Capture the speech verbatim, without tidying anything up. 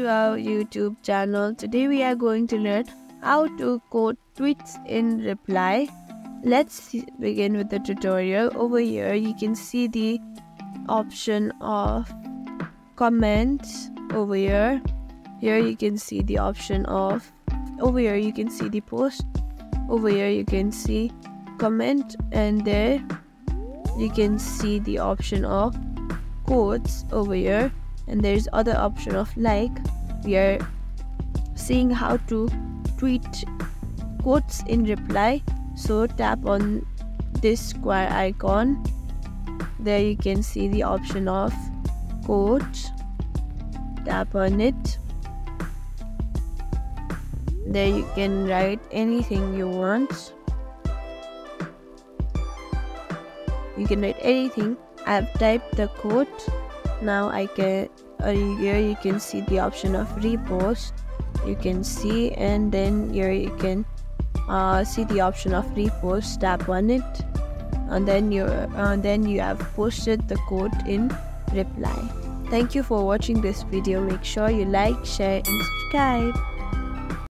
to our YouTube channel. Today we are going to learn how to quote tweets in reply. Let's begin with the tutorial. Over here you can see the option of comments. Over here here you can see the option of over here you can see the post. Over here you can see comment, and there you can see the option of quotes over here, and there's other option of like. We are seeing how to tweet quotes in reply, so tap on this square icon. There you can see the option of quotes. Tap on it. There you can write anything you want. You can write anything. I've typed the quote. Now I can uh, here you can see the option of repost. You can see, and then here you can uh, see the option of repost. Tap on it, and then you uh, then you have posted the quote in reply. Thank you for watching this video. Make sure you like, share, and subscribe.